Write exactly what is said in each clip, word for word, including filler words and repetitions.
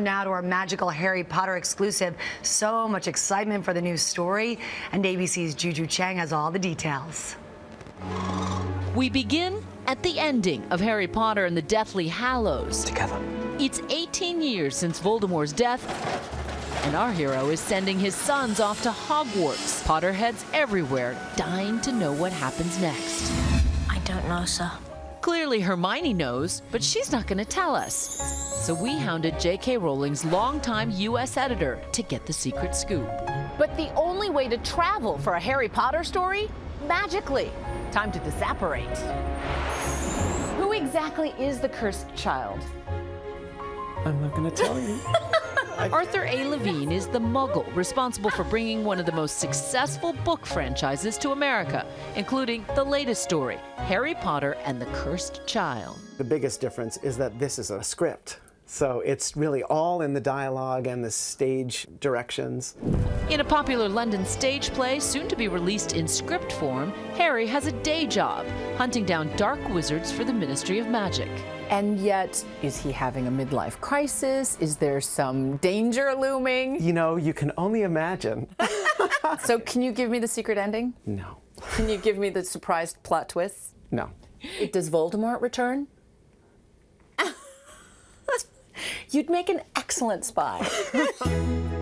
Now to our magical Harry Potter exclusive. So much excitement for the new story, and A B C's Juju Chang has all the details. We begin at the ending of Harry Potter and the Deathly Hallows. Together. It's eighteen years since Voldemort's death, and our hero is sending his sons off to Hogwarts. Potterheads everywhere dying to know what happens next. I don't know, sir. Clearly Hermione knows, but she's not going to tell us. So we hounded J K Rowling's longtime U S editor to get the secret scoop. But the only way to travel for a Harry Potter story? Magically. Time to disapparate. Who exactly is the cursed child? I'm not going to tell you. Arthur A. Levine is the muggle responsible for bringing one of the most successful book franchises to America, including the latest story, Harry Potter and the Cursed Child. The biggest difference is that this is a script. So it's really all in the dialogue and the stage directions. In a popular London stage play, soon to be released in script form, Harry has a day job, hunting down dark wizards for the Ministry of Magic. And yet, is he having a midlife crisis? Is there some danger looming? You know, you can only imagine. So can you give me the secret ending? No. Can you give me the surprised plot twist? No. Does Voldemort return? You'd make an excellent spy.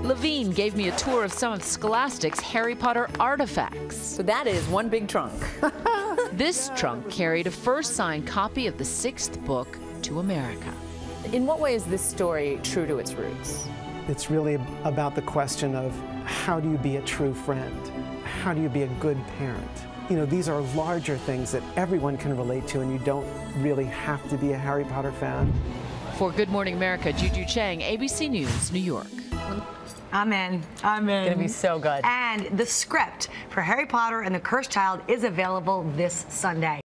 Levine gave me a tour of some of Scholastic's Harry Potter artifacts. So that is one big trunk. This trunk carried a first signed copy of the sixth book to America. In what way is this story true to its roots? It's really about the question of how do you be a true friend? How do you be a good parent? You know, these are larger things that everyone can relate to, and you don't really have to be a Harry Potter fan. For Good Morning America, Juju Chang, A B C News, New York. I'm in. I'm in. It's going to be so good. And the script for Harry Potter and the Cursed Child is available this Sunday.